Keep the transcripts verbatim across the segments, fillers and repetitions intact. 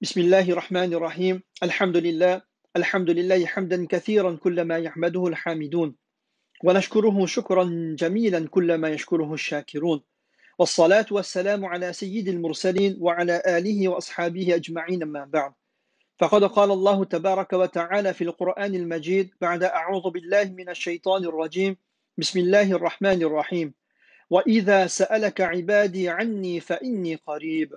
Bismillahirrahmanirrahim. Alhamdulillah. Alhamdulillah. Hamdan kathiran kullama yahmaduhu alhamidun. Wa nashkuruhu shukran jamilan kullama yashkuruhu shakirun. Wassalatu wassalamu ala sayyidil mursalin wa ala alihi wa ashabihi ajma'in amma ba'd. فقد قال الله تبارك وتعالى في القرآن المجيد بعد أعوذ بالله من الشيطان الرجيم بسم الله الرحمن الرحيم وإذا سألك عبادي عني فإني قريب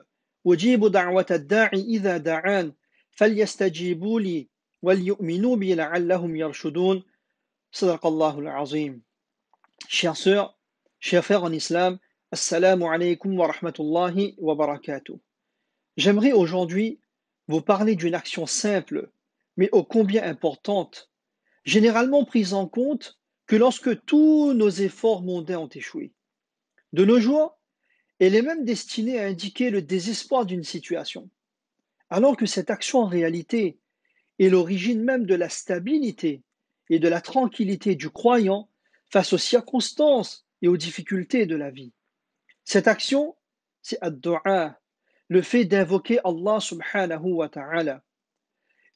أجيب دعوة الداعي إذا دعان فليستجيبوا لي وليؤمنوا بي لعلهم يرشدون صدق الله العظيم. Chers sœurs, chers frères en islam, assalamu alaykum wa rahmatullahi wa barakatuh. J'aimerais aujourd'hui vous parlez d'une action simple, mais ô combien importante, généralement prise en compte que lorsque tous nos efforts mondains ont échoué. De nos jours, elle est même destinée à indiquer le désespoir d'une situation, alors que cette action en réalité est l'origine même de la stabilité et de la tranquillité du croyant face aux circonstances et aux difficultés de la vie. Cette action, c'est ad-du'a, le fait d'invoquer Allah subhanahu wa ta'ala.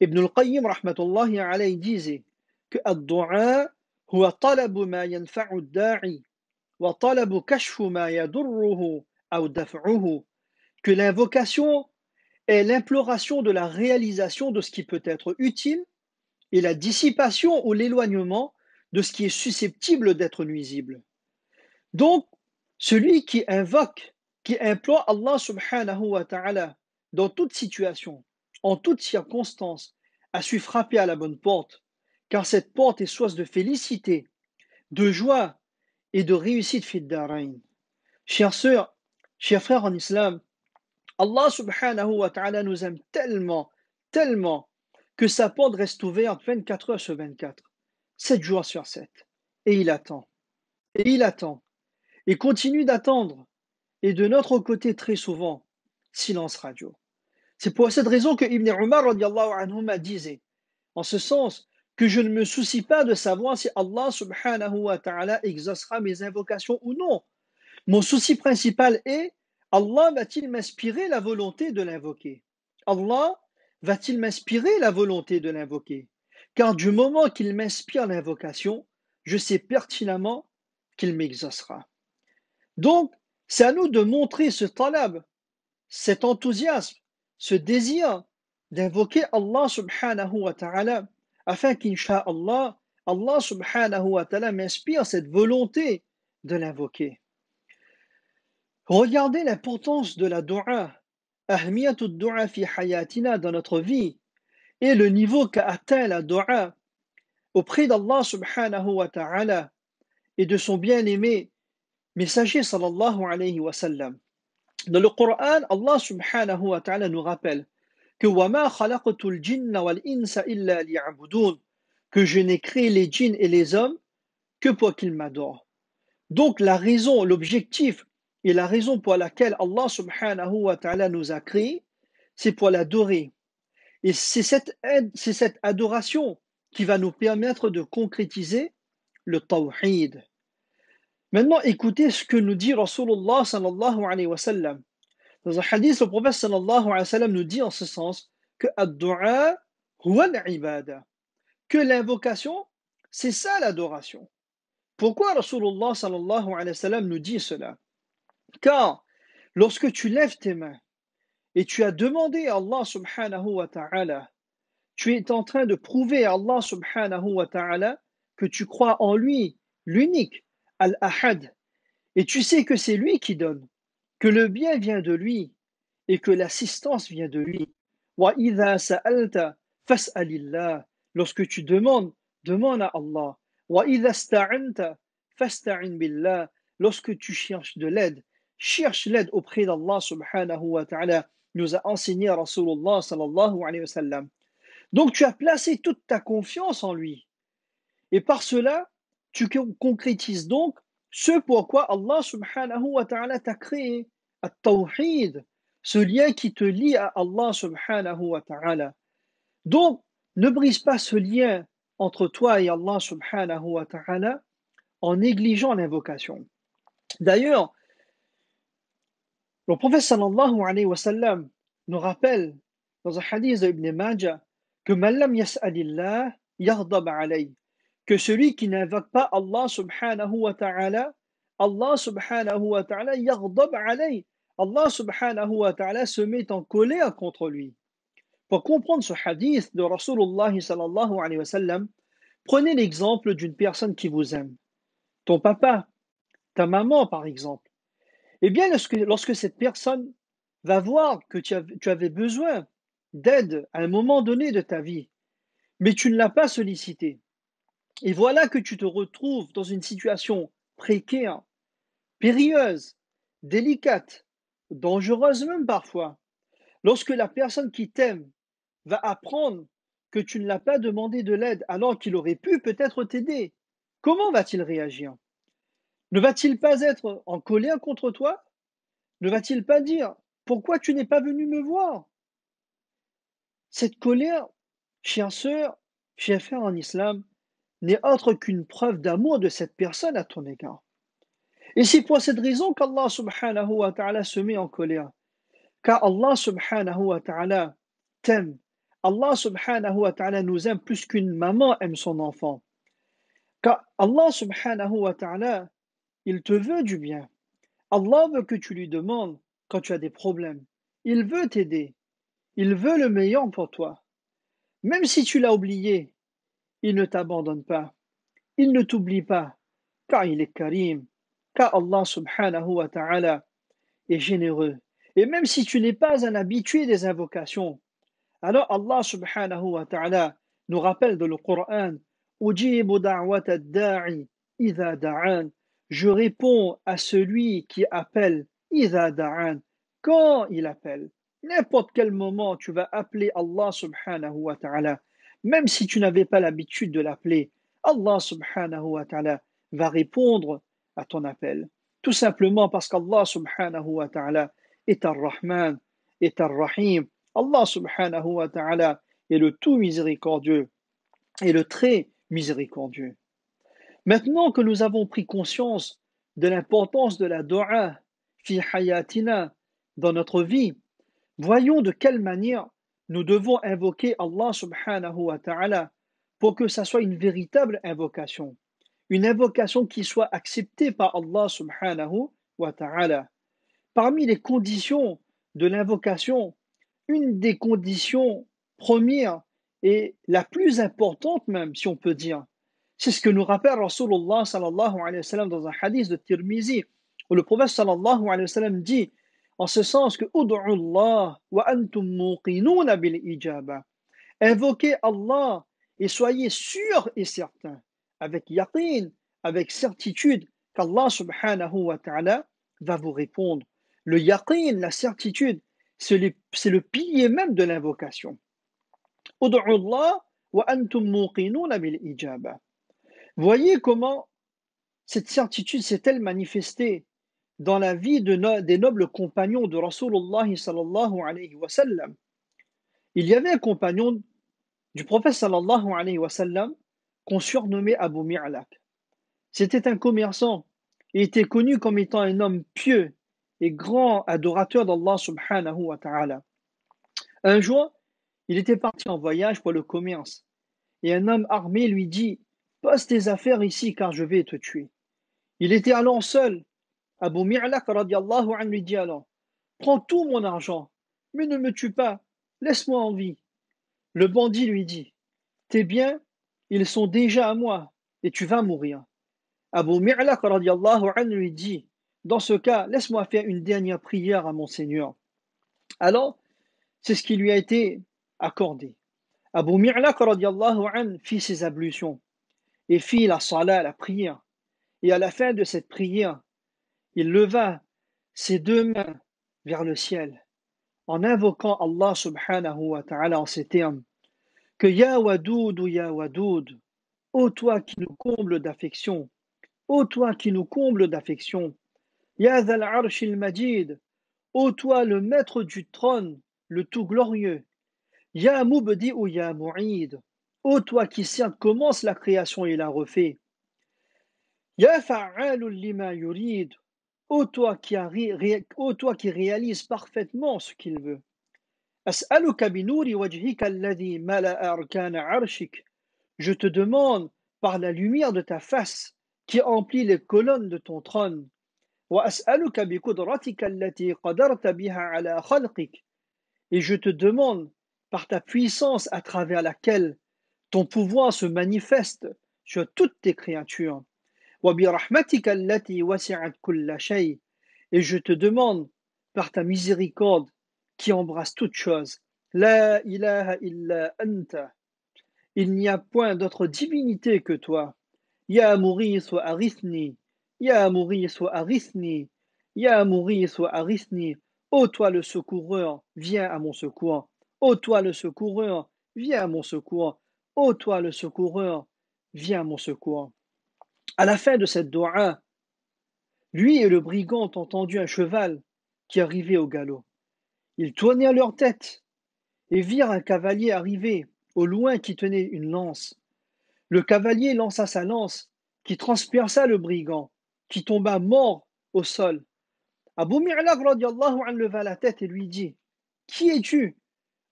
Ibn al-Qayyim rahmatullahi alayhi disait que ad-du'a huwa talabu ma yanfa'u ad-da'i wa talabu kashfu ma yadurruhu aw daf'uhu, que l'invocation est l'imploration de la réalisation de ce qui peut être utile et la dissipation ou l'éloignement de ce qui est susceptible d'être nuisible. Donc, celui qui invoque, qui implore Allah subhanahu wa ta'ala dans toute situation, en toute circonstance, a su frapper à la bonne porte, car cette porte est source de félicité, de joie et de réussite fid darain. Chères sœurs, chers frères en islam, Allah subhanahu wa ta'ala nous aime tellement, tellement, que sa porte reste ouverte vingt-quatre heures sur vingt-quatre, sept jours sur sept. Et il attend, et il attend, et continue d'attendre. Et de notre côté, très souvent, silence radio. C'est pour cette raison que Ibn Umar radiallahu anhuma disait, en ce sens, que je ne me soucie pas de savoir si Allah subhanahu wa ta'ala exaucera mes invocations ou non. Mon souci principal est, Allah va-t-il m'inspirer la volonté de l'invoquer? Allah va-t-il m'inspirer la volonté de l'invoquer? Car du moment qu'il m'inspire l'invocation, je sais pertinemment qu'il m'exaucera. Donc, c'est à nous de montrer ce talab, cet enthousiasme, ce désir d'invoquer Allah subhanahu wa ta'ala, afin qu'insha'Allah, Allah subhanahu wa ta'ala m'inspire cette volonté de l'invoquer. Regardez l'importance de la du'a, ahmiyatu du'a fi hayatina, dans notre vie, et le niveau qu'a atteint la du'a auprès d'Allah subhanahu wa ta'ala et de son bien-aimé Messager sallallahu alayhi wa sallam. Dans le Coran, Allah subhanahu wa ta'ala nous rappelle que وَمَا خَلَقْتُ الْجِنَّ وَالْإِنْسَ إِلَّا لِيَعْبُدُونَ, que je n'ai créé les djinns et les hommes que pour qu'ils m'adorent. Donc la raison, l'objectif et la raison pour laquelle Allah subhanahu wa ta'ala nous a créés, c'est pour l'adorer. Et c'est cette, c'est cette adoration qui va nous permettre de concrétiser le tawhid. Maintenant, écoutez ce que nous dit Rasulullah sallallahu alayhi wa sallam. Dans un hadith, le prophète sallallahu alayhi wa sallam nous dit en ce sens que ad-du'a huwa al-ibada, que l'invocation, c'est ça l'adoration. Pourquoi Rasulullah sallallahu alayhi wa sallam nous dit cela? Car lorsque tu lèves tes mains et tu as demandé à Allah subhanahu wa ta'ala, tu es en train de prouver à Allah subhanahu wa ta'ala que tu crois en lui, l'unique, Al-Ahad, et tu sais que c'est lui qui donne, que le bien vient de lui et que l'assistance vient de lui. Wa idha sa'alta fas'alillah, lorsque tu demandes, demande à Allah. Wa idha sta'anta fasta'in billah, lorsque tu cherches de l'aide, cherche l'aide auprès d'Allah subhanahu wa ta'ala, nous a enseigné Rasulullah sallallahu alayhi wa sallam. Donc tu as placé toute ta confiance en lui, et par cela tu concrétises donc ce pourquoi Allah subhanahu wa ta'ala t'a créé, at-tawhid, ce lien qui te lie à Allah subhanahu wa ta'ala. Donc, ne brise pas ce lien entre toi et Allah subhanahu wa ta'ala en négligeant l'invocation. D'ailleurs, le prophète sallallahu alayhi wa sallam nous rappelle dans un hadith d'Ibn Majah, que Mallam yas'alillah yaghdab alayh, que celui qui n'invoque pas Allah subhanahu wa ta'ala, Allah subhanahu wa ta'ala yaghdab alayh, Allah subhanahu wa ta'ala se met en colère contre lui. Pour comprendre ce hadith de Rasulullah sallallahu alayhi wa sallam, prenez l'exemple d'une personne qui vous aime. Ton papa, ta maman par exemple. Eh bien, lorsque, lorsque cette personne va voir que tu, av- tu avais besoin d'aide à un moment donné de ta vie, mais tu ne l'as pas sollicité, et voilà que tu te retrouves dans une situation précaire, périlleuse, délicate, dangereuse même parfois, lorsque la personne qui t'aime va apprendre que tu ne l'as pas demandé de l'aide alors qu'il aurait pu peut-être t'aider, comment va-t-il réagir? Ne va-t-il pas être en colère contre toi? Ne va-t-il pas dire « Pourquoi tu n'es pas venu me voir ?» Cette colère, chère sœur, chère frère en islam, n'est autre qu'une preuve d'amour de cette personne à ton égard. Et c'est pour cette raison qu'Allah subhanahu wa ta'ala se met en colère. Car Allah subhanahu wa ta'ala t'aime. Allah subhanahu wa ta'ala nous aime plus qu'une maman aime son enfant. Car Allah subhanahu wa ta'ala, il te veut du bien. Allah veut que tu lui demandes quand tu as des problèmes. Il veut t'aider. Il veut le meilleur pour toi. Même si tu l'as oublié, il ne t'abandonne pas. Il ne t'oublie pas. Car il est karim. Car Allah subhanahu wa ta'ala est généreux. Et même si tu n'es pas un habitué des invocations, alors Allah subhanahu wa ta'ala nous rappelle dans le Coran « Ujibu da'wata ad-da'i idha da'an » Je réponds à celui qui appelle « Iza da'an » quand il appelle. N'importe quel moment, tu vas appeler Allah subhanahu wa ta'ala. Même si tu n'avais pas l'habitude de l'appeler, Allah subhanahu wa ta'ala va répondre à ton appel. Tout simplement parce qu'Allah subhanahu wa ta'ala est ar-Rahman, est ar-Rahim. Allah subhanahu wa ta'ala est le tout miséricordieux et le très miséricordieux. Maintenant que nous avons pris conscience de l'importance de la dua fi hayatina dans notre vie, voyons de quelle manière nous devons invoquer Allah subhanahu wa ta'ala pour que ça soit une véritable invocation, une invocation qui soit acceptée par Allah subhanahu wa ta'ala. Parmi les conditions de l'invocation, une des conditions premières et la plus importante même, si on peut dire, c'est ce que nous rappelle Rasulullah sallallahu alayhi wa sallam dans un hadith de Tirmizi, où le prophète sallallahu alayhi wa sallam dit en ce sens que Ud'u Allah wa antum muqinuna bil ijaba. Invoquez Allah et soyez sûrs et certains, avec yaqin, avec certitude, qu'Allah subhanahu wa ta'ala va vous répondre. Le yaqin, la certitude, c'est le, c'est le pilier même de l'invocation. Ud'u Allah wa antum muqinuna bil ijaba. Voyez comment cette certitude s'est-elle manifestée dans la vie de no- des nobles compagnons de Rasulullah sallallahu alayhi wa sallam. Il y avait un compagnon du prophète sallallahu alayhi wa sallam qu'on surnommait Abu Mi'lak. C'était un commerçant et était connu comme étant un homme pieux et grand adorateur d'Allah subhanahu wa ta'ala. Un jour, il était parti en voyage pour le commerce et un homme armé lui dit: passe tes affaires ici car je vais te tuer. Il était alors seul. Abu Mi'lak radiallahu anhu lui dit alors: prends tout mon argent, mais ne me tue pas, laisse-moi en vie. Le bandit lui dit: tes biens, ils sont déjà à moi et tu vas mourir. Abu Mi'lak radiallahu anhu lui dit: dans ce cas, laisse-moi faire une dernière prière à mon Seigneur. Alors, c'est ce qui lui a été accordé. Abu Mi'lak radiallahu anhu fit ses ablutions et fit la salat, la prière. Et à la fin de cette prière, il leva ses deux mains vers le ciel en invoquant Allah subhanahu wa ta'ala en ces termes que Ya Wadoud ou Ya Wadoud, ô toi qui nous comble d'affection, ô toi qui nous comble d'affection, Ya Dhal Arsh al-Majid, ô toi le maître du trône, le tout glorieux, Ya Mubdi ou Ya Mu'id, ô toi qui certes commence la création et la refait. Ya fa'alul lima yurid. Ô toi qui réalise parfaitement ce qu'il veut. أسألك بنور وجهك الذي ملأ أركان عرشك. Je te demande par la lumière de ta face qui emplit les colonnes de ton trône. وأسألك بقدرتك التي قدرت بها على خلقك. Et je te demande par ta puissance à travers laquelle ton pouvoir se manifeste sur toutes tes créatures. وبرحمتك التي وسعت كل شيء. Et je te demande par ta miséricorde qui embrasse toute chose. La ilaha illa anta. Il n'y a point d'autre divinité que toi. Ya Mughith wa arithni. Ya Mughith wa arithni. Ya Mughith wa arithni. Ô toi le secoureur, viens à mon secours. Ô toi le secoureur, viens à mon secours. Ô toi le secoureur, viens à mon secours. À la fin de cette doua, lui et le brigand ont entendu un cheval qui arrivait au galop. Ils tournèrent leur tête et virent un cavalier arriver au loin qui tenait une lance. Le cavalier lança sa lance qui transperça le brigand, qui tomba mort au sol. Abu Mi'laq radiallahu anhu leva la tête et lui dit « Qui es-tu ?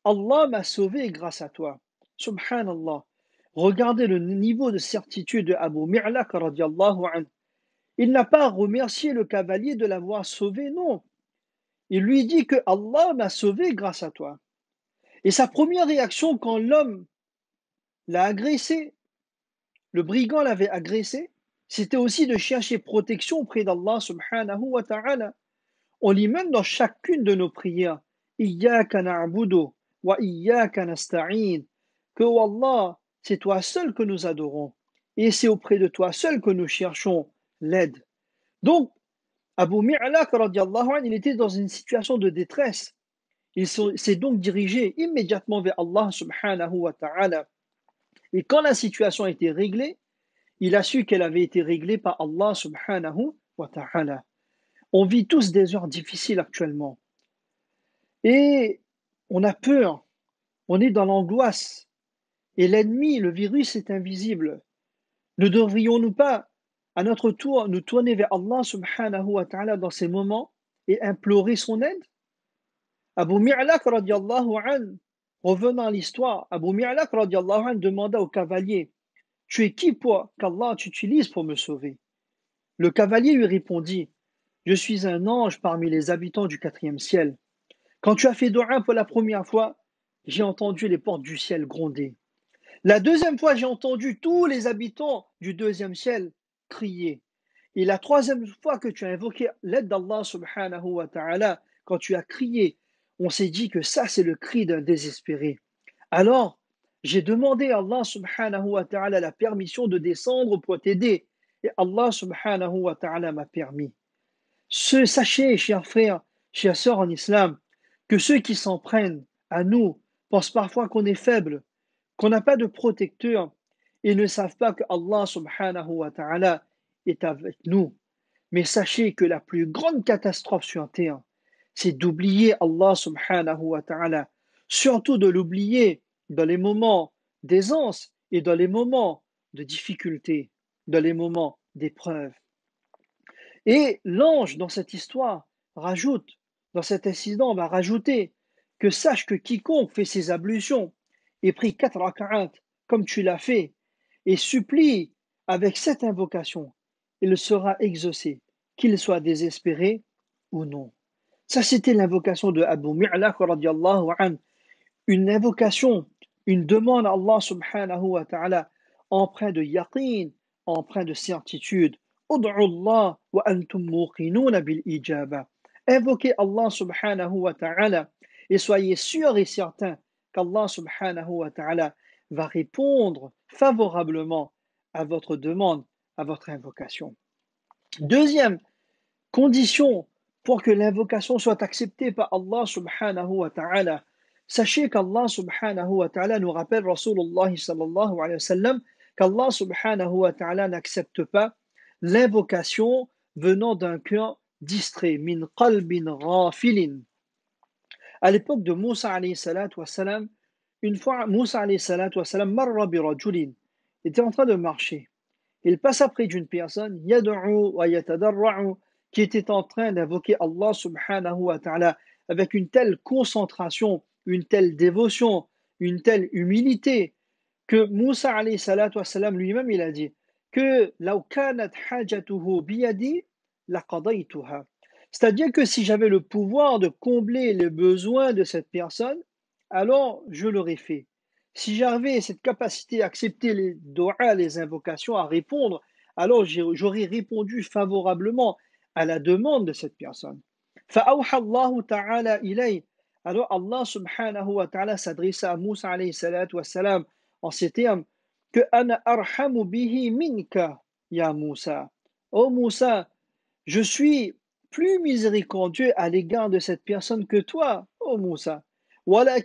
Allah m'a sauvé grâce à toi. » Subhanallah. Regardez le niveau de certitude de Abu Mi'laq radiallahu anhu. Il n'a pas remercié le cavalier de l'avoir sauvé, non. Il lui dit que Allah m'a sauvé grâce à toi. Et sa première réaction quand l'homme l'a agressé, le brigand l'avait agressé, c'était aussi de chercher protection auprès d'Allah subhanahu wa ta'ala. On lit même dans chacune de nos prières, Iyyaka na'budu wa iyyaka nasta'in, que oh Allah, c'est toi seul que nous adorons et c'est auprès de toi seul que nous cherchons l'aide. Donc, Abu Mi'laq radiallahu anhu, il était dans une situation de détresse. Il s'est donc dirigé immédiatement vers Allah subhanahu wa ta'ala. Et quand la situation a été réglée, il a su qu'elle avait été réglée par Allah subhanahu wa ta'ala. On vit tous des heures difficiles actuellement. Et on a peur, on est dans l'angoisse. Et l'ennemi, le virus est invisible. Ne devrions-nous pas à notre tour nous tourner vers Allah subhanahu wa ta'ala dans ces moments et implorer son aide? Abu Mi'laq radiallahu anhu, revenant à l'histoire, Abu Mi'laq radiallahu anhu demanda au cavalier « Tu es qui pour qu'Allah t'utilise pour me sauver ?» Le cavalier lui répondit « Je suis un ange parmi les habitants du quatrième ciel. Quand tu as fait doua pour la première fois, j'ai entendu les portes du ciel gronder. La deuxième fois, j'ai entendu tous les habitants du deuxième ciel crier. Et la troisième fois que tu as invoqué l'aide d'Allah subhanahu wa ta'ala, quand tu as crié, on s'est dit que ça c'est le cri d'un désespéré. Alors, j'ai demandé à Allah subhanahu wa ta'ala la permission de descendre pour t'aider. Et Allah subhanahu wa ta'ala m'a permis. » Ce, sachez, chers frères, chers sœurs en islam, que ceux qui s'en prennent à nous pensent parfois qu'on est faible, qu'on n'a pas de protecteur, et ne savent pas que Allah subhanahu wa ta'ala est avec nous. Mais sachez que la plus grande catastrophe sur terre, c'est d'oublier Allah subhanahu wa ta'ala, surtout de l'oublier dans les moments d'aisance et dans les moments de difficulté, dans les moments d'épreuve. Et l'ange dans cette histoire rajoute, dans cet incident va rajouter que sache que quiconque fait ses ablutions et prie quatre rak'at comme tu l'as fait, et supplie avec cette invocation, il sera exaucé, qu'il soit désespéré ou non. Ça, c'était l'invocation de Abu Mi'laq radiallahu anhu. Une invocation, une demande à Allah subhanahu wa ta'ala, empreinte de yaqin, empreinte de certitude. Ud'ullah wa antum muqinuna bil ijaba. Invoquez Allah subhanahu wa ta'ala et soyez sûrs et certains qu'Allah subhanahu wa ta'ala va répondre favorablement à votre demande, à votre invocation. Deuxième condition pour que l'invocation soit acceptée par Allah subhanahu wa ta'ala, sachez qu'Allah subhanahu wa ta'ala nous rappelle Rasulullah sallallahu alayhi wa sallam qu'Allah subhanahu wa ta'ala n'accepte pas l'invocation venant d'un cœur distrait, min qalbin ghafilin. À l'époque de Moussa alayhi salatu wa salam, une fois Moussa alayhi salatu wa salam marra bi rajulin, était en train de marcher. Il passa près d'une personne, yad'u wa yatadarra'u, qui était en train d'invoquer Allah subhanahu wa ta'ala avec une telle concentration une telle dévotion, une telle humilité, que Moussa alayhi salatu wa salam lui-même il a dit que law kanat hajatuhu biyadi la qadaytuha. C'est-à-dire que si j'avais le pouvoir de combler les besoins de cette personne, alors je l'aurais fait. Si j'avais cette capacité à accepter les do'a, les invocations, à répondre, alors j'aurais répondu favorablement à la demande de cette personne. فَأَوْحَى اللَّهُ تَعَالَى إِلَيْهِ. Alors Allah subhanahu wa ta'ala s'adressa à Moussa alayhi salatu wa salam en ces termes que أَنَا أَرْحَمُ بِهِ مِنْكَ يَا Moussa. Oh Moussa, je suis plus miséricordieux à l'égard de cette personne que toi, ô Moussa. Mais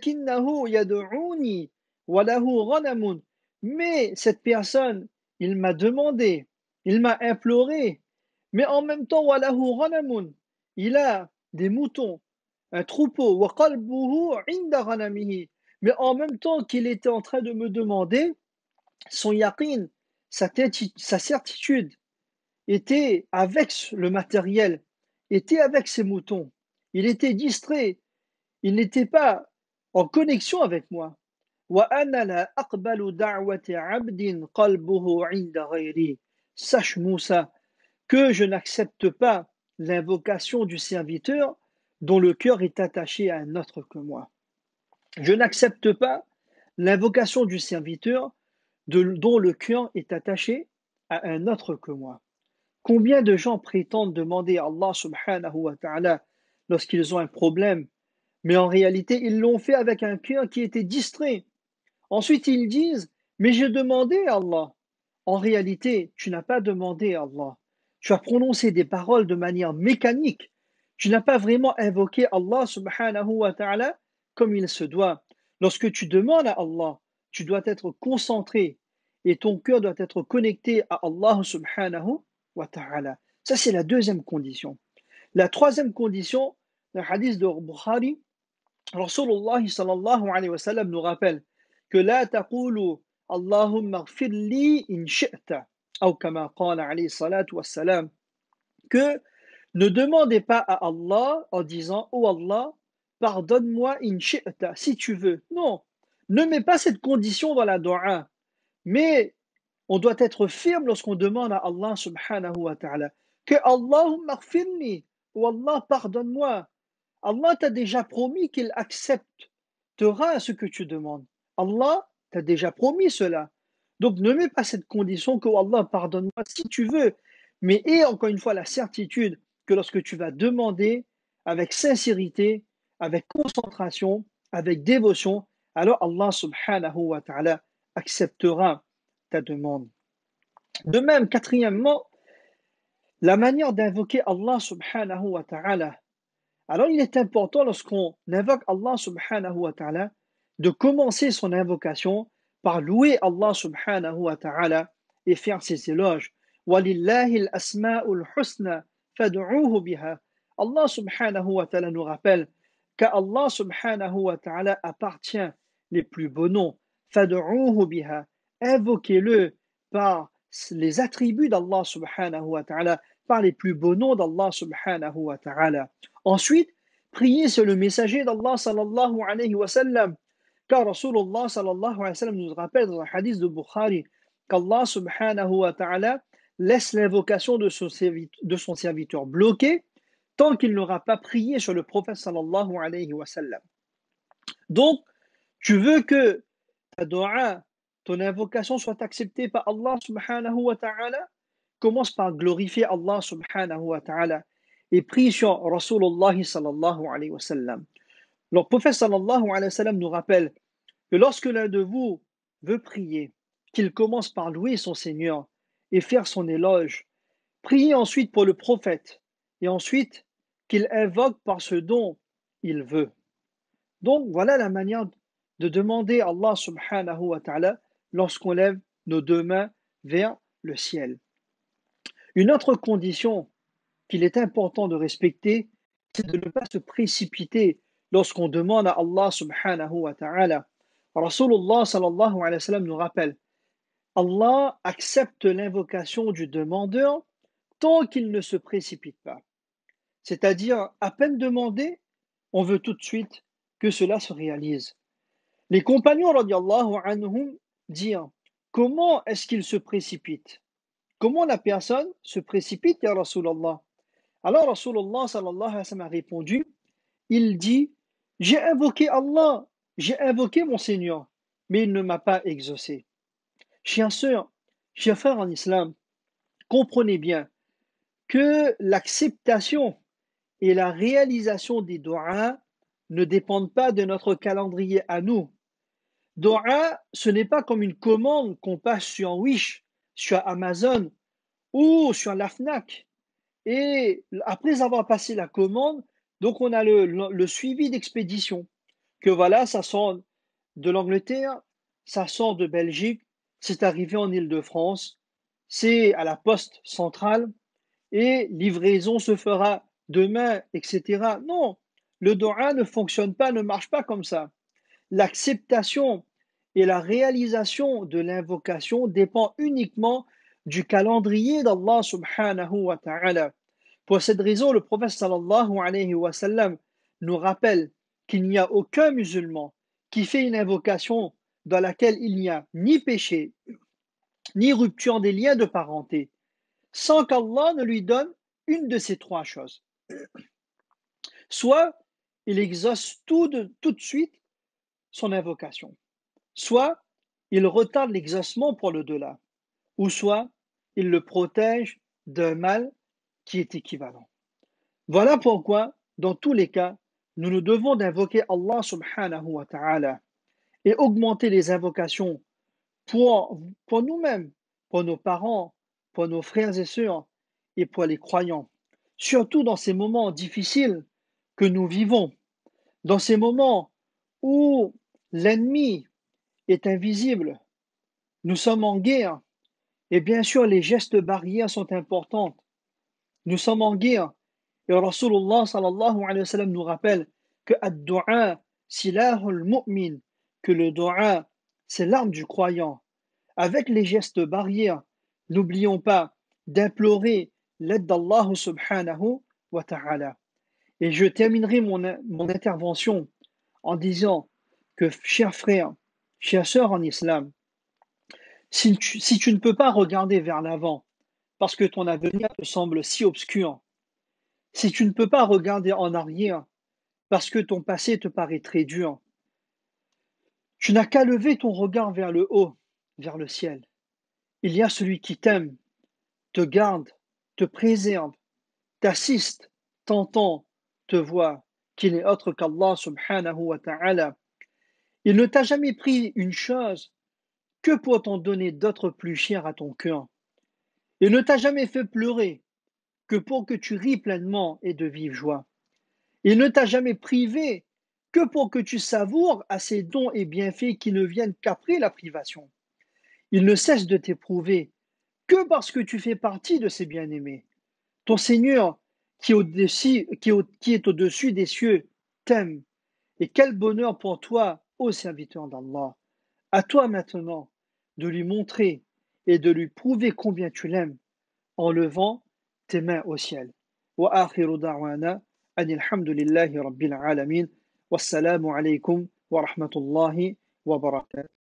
cette personne, il m'a demandé, il m'a imploré, mais en même temps, il a des moutons, un troupeau, mais en même temps qu'il était en train de me demander, son yaqin, sa certitude, était avec le matériel, était avec ses moutons, il était distrait, il n'était pas en connexion avec moi. Sache Moussa que je n'accepte pas l'invocation du serviteur dont le cœur est attaché à un autre que moi. Je n'accepte pas l'invocation du serviteur de, dont le cœur est attaché à un autre que moi. Combien de gens prétendent demander à Allah subhanahu wa ta'ala lorsqu'ils ont un problème, mais en réalité, ils l'ont fait avec un cœur qui était distrait. Ensuite, ils disent « Mais j'ai demandé à Allah ». En réalité, tu n'as pas demandé à Allah. Tu as prononcé des paroles de manière mécanique. Tu n'as pas vraiment invoqué Allah subhanahu wa ta'ala comme il se doit. Lorsque tu demandes à Allah, tu dois être concentré et ton cœur doit être connecté à Allah subhanahu wa ta'ala. Ça, c'est la deuxième condition. La troisième condition, le hadith de Bukhari, Rasulullah sallallahu alayhi wa sallam nous rappelle que la taqulu Allahumma ghfir li in shi'ta, ou kama qala alayhi salatu wa salam, que ne demandez pas à Allah en disant oh Allah, pardonne-moi in shi'ta, si tu veux. Non, ne mets pas cette condition dans la dua, mais on doit être ferme lorsqu'on demande à Allah subhanahu wa ta'ala que Allahumma ghfir li, oh Allah, pardonne-moi. Allah t'a déjà promis qu'il acceptera ce que tu demandes. Allah t'a déjà promis cela. Donc ne mets pas cette condition que oh Allah, pardonne-moi si tu veux, mais aie encore une fois la certitude que lorsque tu vas demander avec sincérité, avec concentration, avec dévotion, alors Allah subhanahu wa ta'ala acceptera ta demande. De même, quatrièmement, la manière d'invoquer Allah subhanahu wa ta'ala. Alors il est important lorsqu'on invoque Allah subhanahu wa ta'ala de commencer son invocation par louer Allah subhanahu wa ta'ala et faire ses éloges. Walillahi al-asma'ul husna fad'uhu biha. Allah subhanahu wa ta'ala nous rappelle qu'à Allah subhanahu wa ta'ala appartient les plus beaux noms. Fad'uhu biha. Invoquez-le par les attributs d'Allah subhanahu wa ta'ala, par les plus beaux noms d'Allah subhanahu wa ta'ala. Ensuite, prier sur le messager d'Allah sallallahu alayhi wa sallam, car Rasulullah sallallahu alayhi wa sallam nous rappelle dans un hadith de Bukhari qu'Allah subhanahu wa ta'ala laisse l'invocation de son serviteur, de son serviteur bloquée tant qu'il n'aura pas prié sur le prophète sallallahu alayhi wa sallam. Donc, tu veux que ta dua, ton invocation soit acceptée par Allah subhanahu wa ta'ala, commence par glorifier Allah subhanahu wa ta'ala et prie sur Rasulullah sallallahu alayhi wa sallam. Le prophète sallallahu alayhi wa sallam nous rappelle que lorsque l'un de vous veut prier, qu'il commence par louer son Seigneur et faire son éloge. Priez ensuite pour le prophète et ensuite qu'il invoque par ce dont il veut. Donc voilà la manière de demander à Allah subhanahu wa ta'ala lorsqu'on lève nos deux mains vers le ciel. Une autre condition qu'il est important de respecter, c'est de ne pas se précipiter lorsqu'on demande à Allah subhanahu wa ta'ala. Rasulullah sallallahu alayhi wa sallam nous rappelle Allah accepte l'invocation du demandeur tant qu'il ne se précipite pas. C'est-à-dire, à peine demandé, on veut tout de suite que cela se réalise. Les compagnons radiallahu anhum dirent, comment est-ce qu'il se précipite? Comment la personne se précipite, ya Rasulallah? Alors Rasulallah sallallahu alayhi wa sallam a répondu, il dit, j'ai invoqué Allah, j'ai invoqué mon Seigneur, mais il ne m'a pas exaucé. Chers sœurs, chers frères en islam, comprenez bien que l'acceptation et la réalisation des do'a ne dépendent pas de notre calendrier à nous. Do'a, ce n'est pas comme une commande qu'on passe sur Wish, sur Amazon ou sur la Fnac. Et après avoir passé la commande, donc on a le, le, le suivi d'expédition. Que voilà, ça sort de l'Angleterre, ça sort de Belgique, c'est arrivé en Île-de-France, c'est à la poste centrale et livraison se fera demain, et cetera. Non, le doha ne fonctionne pas, ne marche pas comme ça. L'acceptation et la réalisation de l'invocation dépend uniquement du calendrier d'Allah subhanahu wa ta'ala. Pour cette raison, le prophète sallallahu alayhi wa sallam nous rappelle qu'il n'y a aucun musulman qui fait une invocation dans laquelle il n'y a ni péché, ni rupture des liens de parenté, sans qu'Allah ne lui donne une de ces trois choses. Soit il exauce tout de, tout de suite son invocation, soit il retarde l'exaucement pour le delà, ou soit il le protège d'un mal qui est équivalent. Voilà pourquoi, dans tous les cas, nous nous devons d'invoquer Allah subhanahu wa ta'ala et augmenter les invocations pour, pour nous-mêmes, pour nos parents, pour nos frères et sœurs et pour les croyants. Surtout dans ces moments difficiles que nous vivons, dans ces moments où l'ennemi est invisible, nous sommes en guerre et bien sûr les gestes barrières sont importants. Nous sommes en guerre et Rasulullah sallallahu alayhi wa sallam nous rappelle que ad-du'a silahul mu'min, que le du'a c'est l'arme du croyant. Avec les gestes barrières, n'oublions pas d'implorer l'aide d'Allah subhanahu wa ta'ala. Et je terminerai mon, mon intervention en disant que, chers frères, chères sœurs en islam, si tu, si tu ne peux pas regarder vers l'avant parce que ton avenir te semble si obscur, si tu ne peux pas regarder en arrière parce que ton passé te paraît très dur, tu n'as qu'à lever ton regard vers le haut, vers le ciel. Il y a celui qui t'aime, te garde, te préserve, t'assiste, t'entend, te voit, qu'il n'est autre qu'Allah subhanahu wa ta'ala. Il ne t'a jamais pris une chose que pour t'en donner d'autres plus chères à ton cœur. Il ne t'a jamais fait pleurer que pour que tu ris pleinement et de vive joie. Il ne t'a jamais privé que pour que tu savoures à ces dons et bienfaits qui ne viennent qu'après la privation. Il ne cesse de t'éprouver que parce que tu fais partie de ses bien-aimés. Ton Seigneur, qui est au-dessus des cieux, t'aime. Et quel bonheur pour toi, ô serviteur d'Allah. À toi maintenant de lui montrer et de lui prouver combien tu l'aimes en levant tes mains au ciel. Wa akhiru da'wana anil hamdulillahi rabbil alamin. Wassalamu alaykum wa rahmatullahi wa barakatuh.